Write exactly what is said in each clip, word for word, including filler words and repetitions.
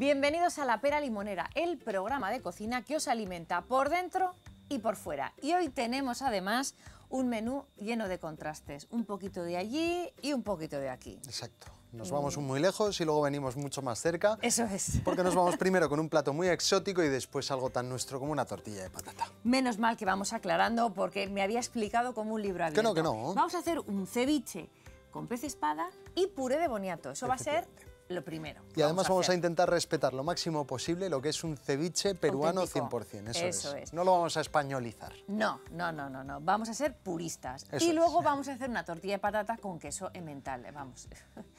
Bienvenidos a La Pera Limonera, el programa de cocina que os alimenta por dentro y por fuera. Y hoy tenemos además un menú lleno de contrastes, un poquito de allí y un poquito de aquí. Exacto. Nos vamos muy lejos y luego venimos mucho más cerca. Eso es. Porque nos vamos primero con un plato muy exótico y después algo tan nuestro como una tortilla de patata. Menos mal que vamos aclarando porque me había explicado como un libro abierto. Que no, que no. Vamos a hacer un ceviche con pez espada y puré de boniato. Eso va a ser lo primero. Y además vamos a, a intentar respetar lo máximo posible lo que es un ceviche peruano cien por cien. Eso, eso es. es. No lo vamos a españolizar. No, no, no, no, no. Vamos a ser puristas. Eso y luego es. vamos a hacer una tortilla de patata con queso emmental. Vamos.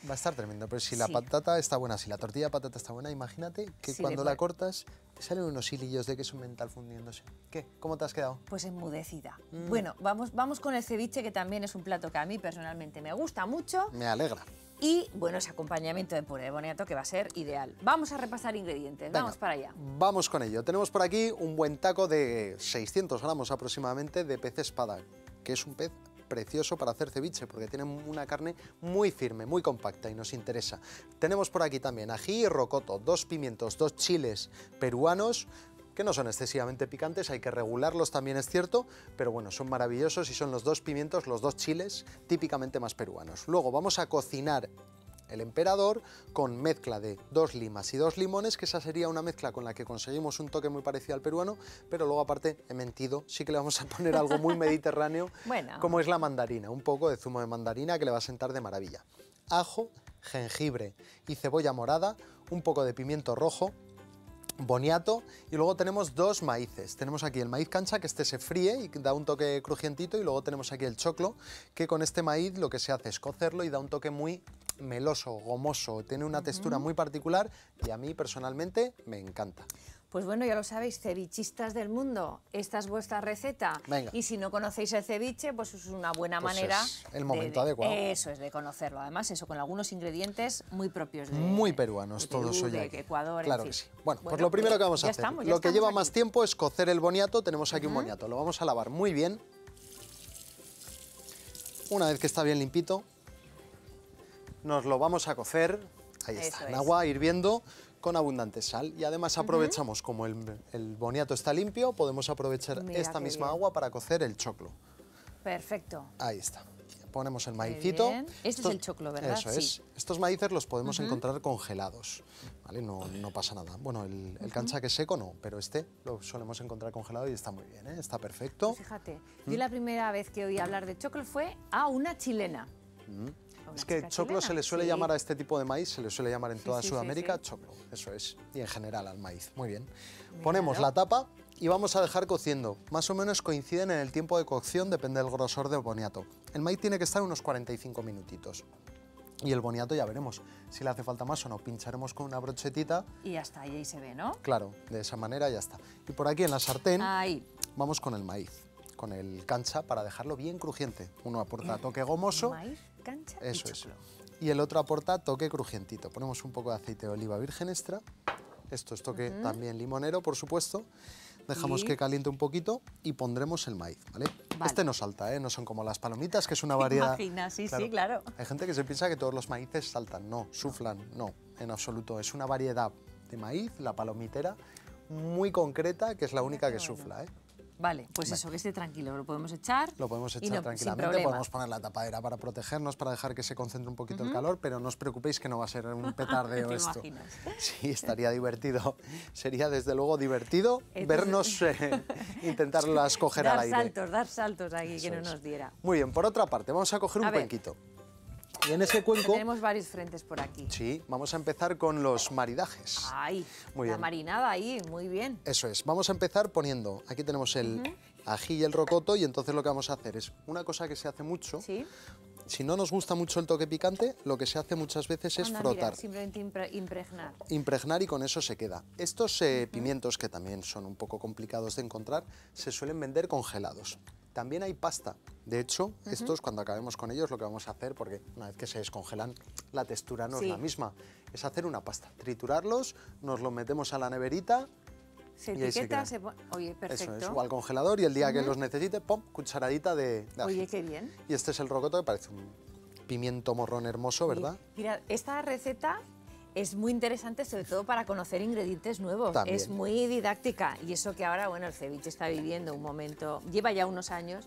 Va a estar tremendo, pero si sí. la patata está buena, si la tortilla de patata está buena, imagínate que sí, cuando la cortas te salen unos hilillos de queso emmental fundiéndose. ¿Qué? ¿Cómo te has quedado? Pues enmudecida. Mm. Bueno, vamos, vamos con el ceviche, que también es un plato que a mí personalmente me gusta mucho. Me alegra. Y, bueno, ese acompañamiento de puré de boniato que va a ser ideal. Vamos a repasar ingredientes, Venga, vamos para allá. Vamos con ello. Tenemos por aquí un buen taco de seiscientos gramos aproximadamente de pez espada, que es un pez precioso para hacer ceviche porque tiene una carne muy firme, muy compacta y nos interesa. Tenemos por aquí también ají y rocoto, dos pimientos, dos chiles peruanos, que no son excesivamente picantes, hay que regularlos también, es cierto, pero bueno, son maravillosos y son los dos pimientos, los dos chiles típicamente más peruanos. Luego vamos a cocinar el emperador con mezcla de dos limas y dos limones, que esa sería una mezcla con la que conseguimos un toque muy parecido al peruano, pero luego aparte he mentido, sí que le vamos a poner algo muy mediterráneo, bueno, como es la mandarina, un poco de zumo de mandarina que le va a sentar de maravilla. Ajo, jengibre y cebolla morada, un poco de pimiento rojo, boniato, y luego tenemos dos maíces. Tenemos aquí el maíz cancha, que este se fríe y da un toque crujientito, y luego tenemos aquí el choclo, que con este maíz lo que se hace es cocerlo y da un toque muy meloso, gomoso, tiene una textura muy particular y a mí personalmente me encanta. Pues bueno, ya lo sabéis, cevichis del mundo, esta es vuestra receta. Venga. Y si no conocéis el ceviche, pues es una buena pues manera... Es el momento de, adecuado. Eso es, de conocerlo. Además, eso, con algunos ingredientes muy propios de... Muy peruanos, de Perú, todos hoy. De Ecuador, claro en que fin. sí. Bueno, bueno, pues lo primero que vamos a hacer, estamos, lo que lleva aquí más tiempo es cocer el boniato. Tenemos aquí uh-huh. un boniato, lo vamos a lavar muy bien. Una vez que está bien limpito, nos lo vamos a cocer, ahí eso está, en es. agua hirviendo, con abundante sal, y además aprovechamos, uh-huh. como el, el boniato está limpio, podemos aprovechar Mira esta misma bien. agua para cocer el choclo. Perfecto. Ahí está. Ponemos el maicito. Este Esto, es el choclo, ¿verdad? Eso sí. es. Estos maíces los podemos uh-huh. encontrar congelados, ¿vale? No, no pasa nada. Bueno, el, el cancha uh-huh. que es seco no, pero este lo solemos encontrar congelado y está muy bien, ¿eh? Está perfecto. Pues fíjate, ¿Mm? yo la primera vez que oí hablar de choclo fue a una chilena. ¿Mm? Es que choclo chilena. se le suele sí. llamar a este tipo de maíz, se le suele llamar en sí, toda sí, Sudamérica sí, sí. choclo, eso es, y en general al maíz, muy bien. Míralo. Ponemos la tapa y vamos a dejar cociendo, más o menos coinciden en el tiempo de cocción, depende del grosor del boniato. El maíz tiene que estar unos cuarenta y cinco minutitos. Y el boniato ya veremos si le hace falta más o no. Pincharemos con una brochetita. Y ya está, y ahí se ve, ¿no? Claro, de esa manera ya está. Y por aquí en la sartén ahí. vamos con el maíz, con el cancha, para dejarlo bien crujiente. Uno aporta toque gomoso. Maíz, cancha Eso y choclo. es. Y el otro aporta toque crujientito. Ponemos un poco de aceite de oliva virgen extra. Esto es toque uh-huh. también limonero, por supuesto. Dejamos y... que caliente un poquito y pondremos el maíz, ¿vale? Vale. Este no salta, ¿eh? No son como las palomitas, que es una variedad... Imagina, sí, claro. sí, claro. Hay gente que se piensa que todos los maíces saltan. No, suflan, no, en absoluto. Es una variedad de maíz, la palomitera, muy concreta, que es la única que sufla, ¿eh? Vale, pues vale. eso, que esté tranquilo, lo podemos echar. Lo podemos echar no, tranquilamente, podemos poner la tapadera para protegernos, para dejar que se concentre un poquito uh-huh. el calor, pero no os preocupéis que no va a ser un petardeo esto. Imaginas? Sí, estaría divertido. Sería desde luego divertido Entonces, vernos eh, intentar las coger al aire. Dar saltos, dar saltos aquí, eso que no es. nos diera. Muy bien, por otra parte, vamos a coger a un ver. cuenquito. Y en ese cuenco... Tenemos varios frentes por aquí. Sí, vamos a empezar con los maridajes. Ay, muy bien. La marinada ahí, muy bien. Eso es, vamos a empezar poniendo... Aquí tenemos el uh-huh. ají y el rocoto, y entonces lo que vamos a hacer es una cosa que se hace mucho. ¿Sí? Si no nos gusta mucho el toque picante, lo que se hace muchas veces es Anda, frotar. Mira, simplemente impregnar. Impregnar y con eso se queda. Estos eh, uh-huh. pimientos, que también son un poco complicados de encontrar, se suelen vender congelados. También hay pasta. De hecho, uh-huh. estos, cuando acabemos con ellos, lo que vamos a hacer, porque una vez que se descongelan, la textura no sí. es la misma, es hacer una pasta. Triturarlos, nos los metemos a la neverita. Se y etiqueta, se, se pone... Oye, perfecto. Eso es, o al congelador, y el día uh-huh. que los necesite, pum, cucharadita de, de ají. Oye, qué bien. Y este es el rocoto, que parece un pimiento morrón hermoso, ¿verdad? Mira, esta receta... Es muy interesante, sobre todo para conocer ingredientes nuevos. También. Es muy didáctica. Y eso que ahora, bueno, el ceviche está viviendo un momento... Lleva ya unos años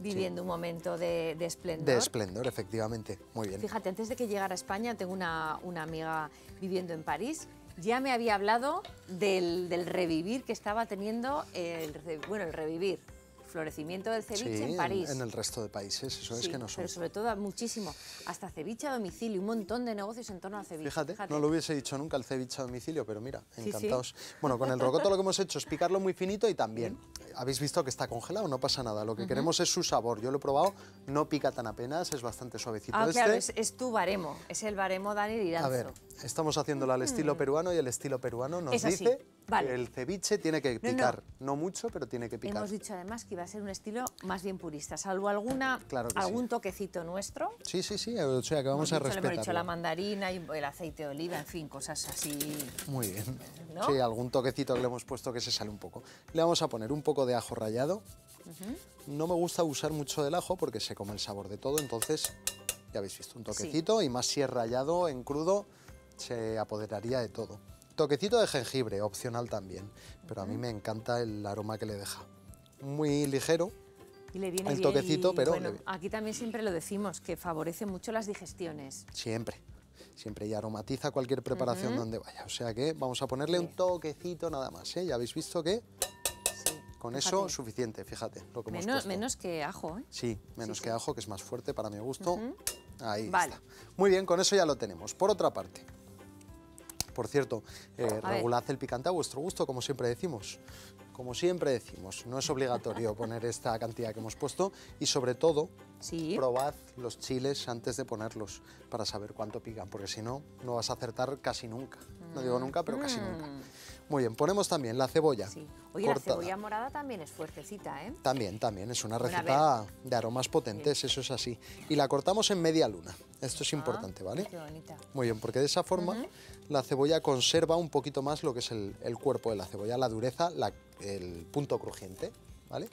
viviendo sí. un momento de, de esplendor. De esplendor, efectivamente. Muy bien. Fíjate, antes de que llegara a España, tengo una, una amiga viviendo en París. Ya me había hablado del, del revivir que estaba teniendo... El, bueno, el revivir, florecimiento del ceviche sí, en París. En, en el resto de países, eso sí, es que no son. Pero sobre todo muchísimo, hasta ceviche a domicilio, un montón de negocios en torno al ceviche. Fíjate, Fíjate. no lo hubiese dicho nunca el ceviche a domicilio, pero mira, encantados. Sí, sí. Bueno, con el rocoto lo que hemos hecho es picarlo muy finito y también, habéis visto que está congelado, no pasa nada, lo que uh-huh. queremos es su sabor. Yo lo he probado, no pica tan apenas, es bastante suavecito. Ah, este. claro, es, es tu baremo, es el baremo Dani Diranzo. A ver, estamos haciéndolo al estilo mm. peruano y el estilo peruano nos es dice... Vale. El ceviche tiene que picar, no, no. no mucho, pero tiene que picar. Hemos dicho además que iba a ser un estilo más bien purista, salvo alguna claro algún sí. toquecito nuestro. Sí, sí, sí, o sea que vamos hemos a dicho, respetarlo. Hemos dicho la mandarina, el aceite de oliva, en fin, cosas así. Muy bien, ¿no? Sí, algún toquecito que le hemos puesto que se sale un poco. Le vamos a poner un poco de ajo rallado. Uh-huh. No me gusta usar mucho del ajo porque se come el sabor de todo, entonces ya habéis visto un toquecito sí. y más si es rallado en crudo se apoderaría de todo. Toquecito de jengibre, opcional también, pero a mí me encanta el aroma que le deja. Muy ligero y le viene el bien toquecito, y, pero... Bueno, le... Aquí también siempre lo decimos, que favorece mucho las digestiones. Siempre, siempre, y aromatiza cualquier preparación uh-huh. donde vaya. O sea que vamos a ponerle sí. un toquecito nada más, ¿eh? Ya habéis visto que... Con fíjate. eso suficiente, fíjate. Lo que menos, hemos menos que ajo, ¿eh? Sí, menos sí, sí. que ajo, que es más fuerte para mi gusto. Uh-huh. Ahí vale. está. Muy bien, con eso ya lo tenemos. Por otra parte... Por cierto, eh, regulad el picante a vuestro gusto, como siempre decimos. Como siempre decimos, no es obligatorio poner esta cantidad que hemos puesto y sobre todo, sí. probad los chiles antes de ponerlos para saber cuánto pican, porque si no, no vas a acertar casi nunca. No digo nunca, pero casi mm. nunca. Muy bien, ponemos también la cebolla. Sí. Oye, cortada. La cebolla morada también es fuertecita, ¿eh? También, también, es una receta de aromas potentes, sí. eso es así. Y la cortamos en media luna, esto es ah, importante, ¿vale? Qué bonita. Muy bien, porque de esa forma uh-huh. la cebolla conserva un poquito más lo que es el, el cuerpo de la cebolla, la dureza, la, el punto crujiente, ¿vale?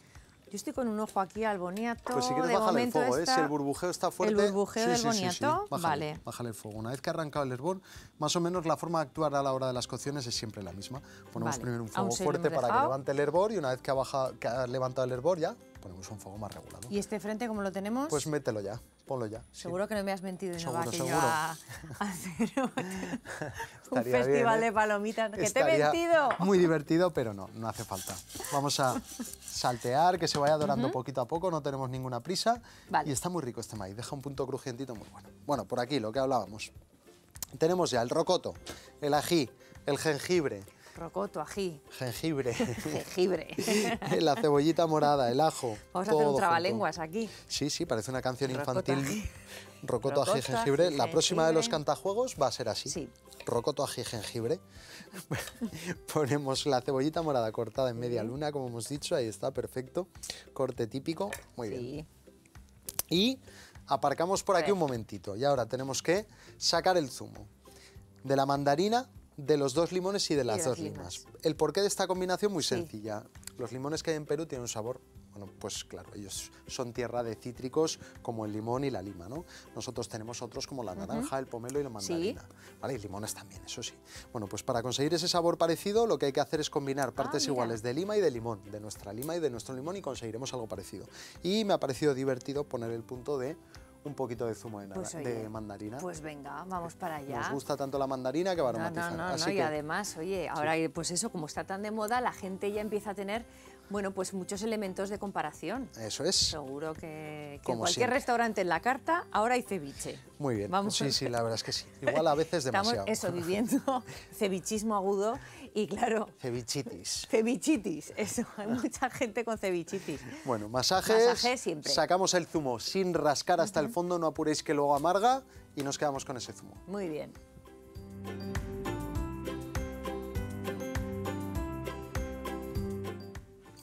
Yo estoy con un ojo aquí al boniato. Pues si quieres, bájale el fuego, ¿eh? Si el burbujeo está fuerte... El burbujeo sí, del sí, boniato, sí, sí. Bájale, vale. Bájale el fuego. Una vez que ha arrancado el hervor, más o menos la forma de actuar a la hora de las cocciones es siempre la misma. Ponemos vale. primero un fuego fuerte para que levante el hervor y una vez que ha, baja, que ha levantado el hervor ya ponemos un fuego más regulado. ¿Y este frente cómo lo tenemos? Pues mételo ya, ponlo ya. Seguro sí. que no me has mentido y no va que yo a, a hacer un, un festival bien, ¿eh? de palomitas. ¡Que te he mentido! Muy divertido, pero no, no hace falta. Vamos a... saltear, que se vaya dorando uh-huh. poquito a poco, no tenemos ninguna prisa. Vale. Y está muy rico este maíz, deja un punto crujientito muy bueno. Bueno, por aquí lo que hablábamos. Tenemos ya el rocoto, el ají, el jengibre. Rocoto, ají. Jengibre. Jengibre. La cebollita morada, el ajo. Vamos a hacer un trabalenguas junto. aquí. Sí, sí, parece una canción rocoto, infantil. Ají. Rocoto, rocoto, ají, jengibre. Ají, la jengibre. próxima de los cantajuegos va a ser así. Sí. Rocoto, ají, jengibre. Ponemos la cebollita morada cortada en media luna, como hemos dicho. Ahí está, perfecto. Corte típico. Muy sí. bien. Y aparcamos por aquí un momentito. Y ahora tenemos que sacar el zumo de la mandarina, de los dos limones y de las y dos limas. limas. El porqué de esta combinación muy sí. sencilla. Los limones que hay en Perú tienen un sabor... Bueno, pues claro, ellos son tierra de cítricos como el limón y la lima, ¿no? Nosotros tenemos otros como la naranja, uh-huh. el pomelo y la mandarina. ¿Sí? ¿Vale? Y limones también, eso sí. Bueno, pues para conseguir ese sabor parecido lo que hay que hacer es combinar partes ah, iguales de lima y de limón, de nuestra lima y de nuestro limón y conseguiremos algo parecido. Y me ha parecido divertido poner el punto de... un poquito de zumo de, pues, oye, de mandarina. Pues venga, vamos para allá. Nos gusta tanto la mandarina que va a aromatizar. No, no, no, Así no y que... además, oye, ahora sí. pues eso, como está tan de moda, la gente ya empieza a tener, bueno, pues muchos elementos de comparación. Eso es. Seguro que, que en cualquier siempre. restaurante en la carta, ahora hay ceviche. Muy bien, vamos sí, sí, la verdad es que sí. Igual a veces demasiado. Estamos eso, viviendo cevichismo agudo y claro... Cevichitis. Cevichitis, eso, hay mucha gente con cevichitis. Bueno, masajes, Masaje siempre. sacamos el zumo sin rascar hasta uh-huh. el fondo, no apuréis que luego amarga y nos quedamos con ese zumo. Muy bien.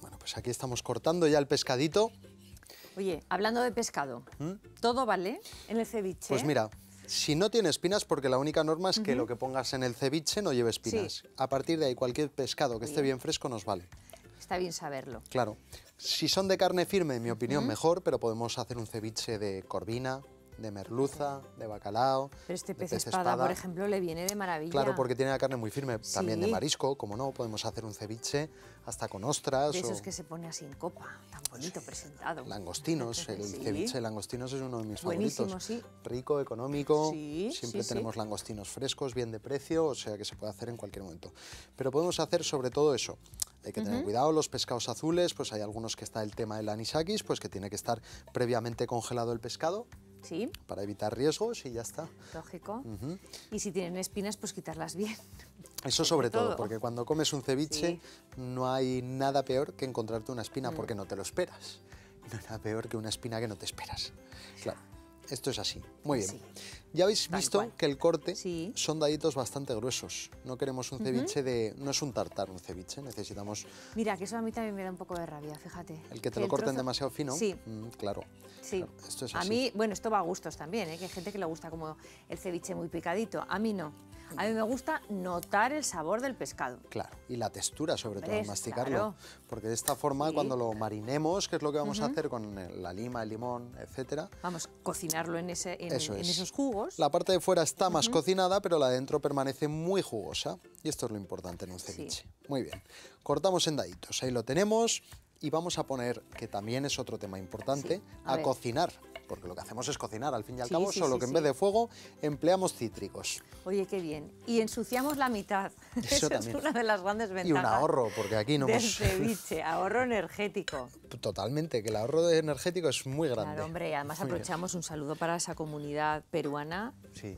Bueno, pues aquí estamos cortando ya el pescadito. Oye, hablando de pescado, ¿Mm? ¿todo vale en el ceviche? Pues mira, si no tiene espinas, porque la única norma es que uh-huh. lo que pongas en el ceviche no lleve espinas. Sí. A partir de ahí, cualquier pescado que bien. esté bien fresco nos vale. Está bien saberlo. Claro. Si son de carne firme, en mi opinión, mm. mejor, pero podemos hacer un ceviche de corvina, de merluza, de bacalao, pero este pez, pez espada, espada, por ejemplo, le viene de maravilla. Claro, porque tiene la carne muy firme, sí. También de marisco, como no, podemos hacer un ceviche hasta con ostras. De esos o... que se pone así en copa, tan bonito sí. presentado. Langostinos, el sí. ceviche de langostinos es uno de mis Buenísimo, favoritos. Sí. Rico, económico, sí, siempre sí, tenemos sí. langostinos frescos, bien de precio, o sea que se puede hacer en cualquier momento. Pero podemos hacer sobre todo eso. Hay que tener uh-huh. cuidado, los pescados azules, pues hay algunos que está el tema del anisakis, pues que tiene que estar previamente congelado el pescado. Sí. Para evitar riesgos y ya está. Lógico. Uh-huh. Y si tienen espinas, pues quitarlas bien. Eso sobre todo, todo, porque cuando comes un ceviche sí. no hay nada peor que encontrarte una espina mm. porque no te lo esperas. No hay nada peor que una espina que no te esperas. Claro, esto es así. Muy bien. Sí. Ya habéis Tal visto cual. que el corte sí. son daditos bastante gruesos. No queremos un ceviche uh-huh. de... No es un tartar un ceviche, necesitamos... Mira, que eso a mí también me da un poco de rabia, fíjate. El que te que lo corten trozo... demasiado fino. Sí. Mm, claro. Sí. Claro, esto es así. A mí, bueno, esto va a gustos también, ¿eh? Que hay gente que le gusta como el ceviche muy picadito. A mí no. A mí me gusta notar el sabor del pescado. Claro, y la textura sobre todo, al masticarlo. Claro. Porque de esta forma, sí. cuando lo marinemos, que es lo que vamos uh-huh. a hacer con la lima, el limón, etcétera... Vamos, cocinarlo en, ese, en, eso en es. esos jugos. La parte de fuera está más uh-huh. cocinada, pero la de dentro permanece muy jugosa. Y esto es lo importante en un ceviche. Sí. Muy bien. Cortamos en daditos. Ahí lo tenemos. Y vamos a poner, que también es otro tema importante, sí. a, a cocinar. Porque lo que hacemos es cocinar, al fin y al sí, cabo, sí, solo sí, que en sí. vez de fuego empleamos cítricos. Oye, qué bien. Y ensuciamos la mitad. Eso, Eso es una de las grandes ventajas. Y un ahorro, porque aquí no del hemos... ceviche, ahorro energético. Totalmente, que el ahorro energético es muy grande. Claro, hombre, y además muy aprovechamos bien. Un saludo para esa comunidad peruana. Sí.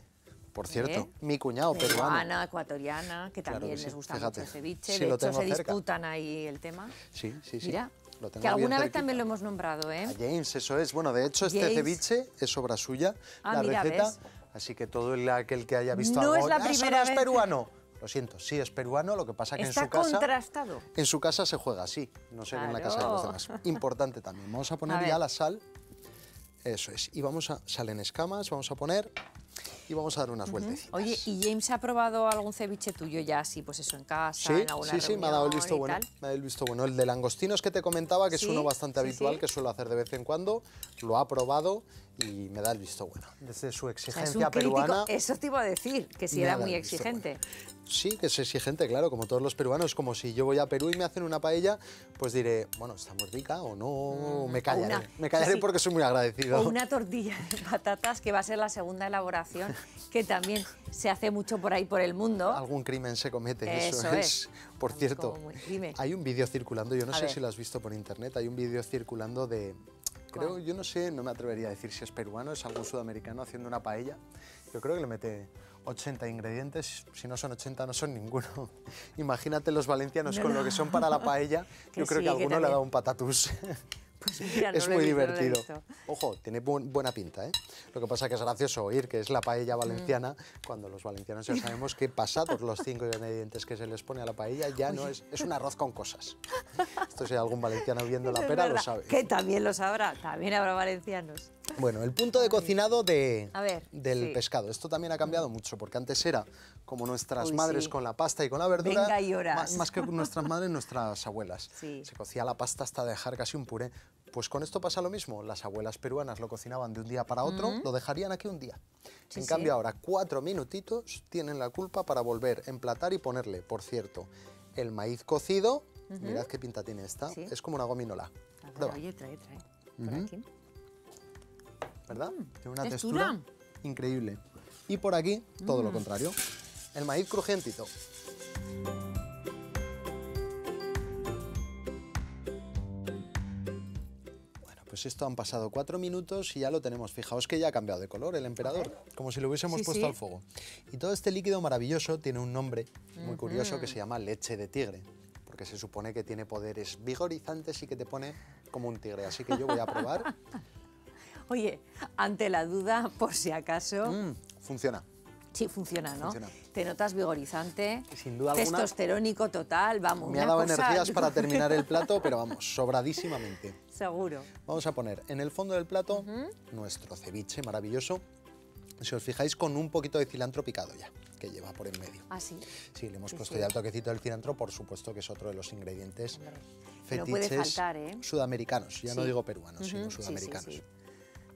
Por cierto, ¿Eh? mi cuñado peruano. Peruana, ecuatoriana, que también claro que sí. les gusta Fíjate, mucho el ceviche. Si de hecho, se cerca. disputan ahí el tema. Sí, sí, sí. Mira, lo tengo que alguna vez cerquita. También lo hemos nombrado, ¿eh? A James, eso es. Bueno, de hecho, James. este ceviche es obra suya, ah, la mira, receta. ¿Ves? Así que todo el, aquel que haya visto no algo... Es la primera no vez. es peruano. Lo siento, sí es peruano, lo que pasa que Está en su casa... Está contrastado. En su casa se juega así, no sé claro. en la casa de los demás. Importante también. Vamos a poner a ya ver. la sal. Eso es. Y vamos a... Sal en escamas, vamos a poner... Y vamos a dar unas uh-huh. vueltecitas. Oye, ¿y James ha probado algún ceviche tuyo ya así, pues eso, en casa, sí, en alguna Sí, sí, me ha dado el visto bueno. Me ha dado el visto bueno. El de langostinos que te comentaba, que ¿Sí? es uno bastante sí, habitual, sí. que suelo hacer de vez en cuando, lo ha probado y me da el visto bueno. Desde su exigencia o sea, es peruana... Crítico. Eso te iba a decir, que si era muy exigente. Bueno. Sí, que es exigente, claro, como todos los peruanos. Como si yo voy a Perú y me hacen una paella, pues diré, bueno, está muy rica o no, mm, me callaré. Una, me callaré sí, porque soy muy agradecido. O una tortilla de patatas, que va a ser la segunda elaboración, que también se hace mucho por ahí, por el mundo. Algún crimen se comete, eso, eso es. es. Por Estamos cierto, muy... hay un vídeo circulando, yo no a sé ver. si lo has visto por internet, hay un vídeo circulando de... Creo, ¿Cuál? yo no sé, no me atrevería a decir si es peruano, es algún sudamericano haciendo una paella. Yo creo que le mete ochenta ingredientes, si no son ochenta no son ninguno. Imagínate los valencianos no, con no. lo que son para la paella, yo creo sí, que, que alguno que le ha dado un patatús. Pues mira, no es muy divertido. Ojo, tiene bu buena pinta, ¿eh? Lo que pasa es que es gracioso oír que es la paella valenciana, mm. cuando los valencianos ya sabemos que pasados los cinco ingredientes que se les pone a la paella ya Uy. no es... Es un arroz con cosas. Esto si hay algún valenciano viendo La Pera lo sabe. Que también lo sabrá, también habrá valencianos. Bueno, el punto de cocinado de, a ver, del sí. pescado. Esto también ha cambiado mucho, porque antes era como nuestras Uy, madres sí. con la pasta y con la verdura. Venga y horas. Más, más que nuestras madres, nuestras abuelas. Sí. Se cocía la pasta hasta dejar casi un puré. Pues con esto pasa lo mismo. Las abuelas peruanas lo cocinaban de un día para otro, uh-huh. lo dejarían aquí un día. Sí, en cambio sí. ahora cuatro minutitos tienen la culpa para volver, emplatar y ponerle, por cierto, el maíz cocido. Uh-huh. Mirad qué pinta tiene esta. ¿Sí? Es como una gominola. A ver, oye, trae, trae. Uh-huh. Por aquí. ¿Verdad? Mm. Tiene una textura. textura increíble. Y por aquí, todo mm. lo contrario. El maíz crujientito. Pues esto han pasado cuatro minutos y ya lo tenemos. Fijaos que ya ha cambiado de color el emperador, como si lo hubiésemos sí, puesto sí. al fuego. Y todo este líquido maravilloso tiene un nombre muy uh-huh. curioso que se llama leche de tigre, porque se supone que tiene poderes vigorizantes y que te pone como un tigre. Así que yo voy a probar. Oye, ante la duda, por si acaso... Mm, funciona. Sí, funciona, ¿no? Funciona. Te notas vigorizante, sin duda alguna, testosterónico total, vamos. Me ha dado energías para terminar el plato, pero vamos, sobradísimamente. Seguro. Vamos a poner en el fondo del plato uh-huh. nuestro ceviche maravilloso, si os fijáis, con un poquito de cilantro picado ya, que lleva por en medio. ¿Ah, sí? Sí, le hemos sí, puesto sí. ya el toquecito del cilantro, por supuesto que es otro de los ingredientes Hombre. fetiches no puede faltar, ¿eh? sudamericanos, ya sí. no digo peruanos, uh-huh. sino sudamericanos. Sí, sí, sí.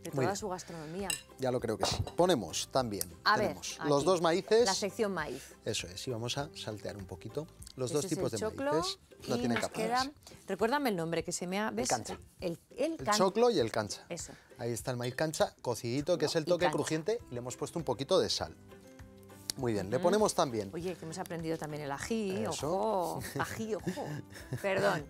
de toda bien. Su gastronomía. Ya lo creo que sí. Ponemos también a tenemos ver, los dos maíces. La sección maíz. Eso es, y vamos a saltear un poquito. Los este dos tipos de maíces. No tienen capas. Recuérdame el nombre que se me ha... ¿ves? El cancha. El, el, el can... choclo y el cancha. Eso. Ahí está el maíz cancha cocidito, que no, es el toque crujiente. Y le hemos puesto un poquito de sal. Muy bien, mm. le ponemos también... Oye, que hemos aprendido también el ají, eso. Ojo, ají, ojo, perdón,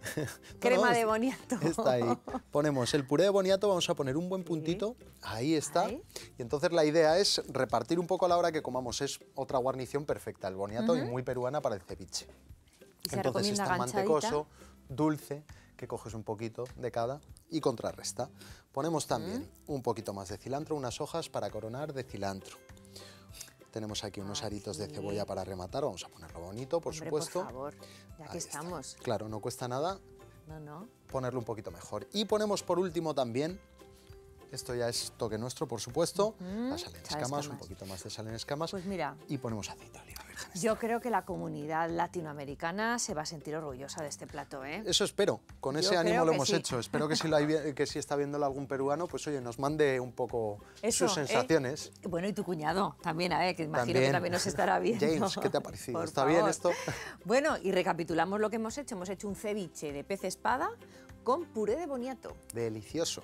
crema de boniato. Está ahí, ponemos el puré de boniato, vamos a poner un buen puntito, sí. Ahí está, ahí. Y entonces la idea es repartir un poco a la hora que comamos, es otra guarnición perfecta, el boniato, uh -huh. y muy peruana para el ceviche. ¿Y entonces está mantecoso, dulce, que coges un poquito de cada y contrarresta. Ponemos también mm. un poquito más de cilantro, unas hojas para coronar de cilantro. Tenemos aquí unos aritos de cebolla para rematar. Vamos a ponerlo bonito, por Hombre, supuesto. Por favor, ya que estamos. Claro, no cuesta nada no, no. ponerlo un poquito mejor. Y ponemos por último también, esto ya es toque nuestro, por supuesto, mm, la sal en escamas, un poquito más de sal en escamas. Pues mira. Y ponemos aceite de oliva virgen. Yo creo que la comunidad latinoamericana se va a sentir orgullosa de este plato, ¿eh? Eso espero. Con ese Yo ánimo lo hemos sí. hecho. Espero que si, lo hay, que si está viéndolo algún peruano, pues oye, nos mande un poco Eso, sus sensaciones. Eh. Bueno, y tu cuñado también, ¿eh? Que imagino también. que también nos estará viendo. James, ¿qué te ha parecido? Por ¿Está favor. bien esto? Bueno, y recapitulamos lo que hemos hecho. Hemos hecho un ceviche de pez espada con puré de boniato. Delicioso.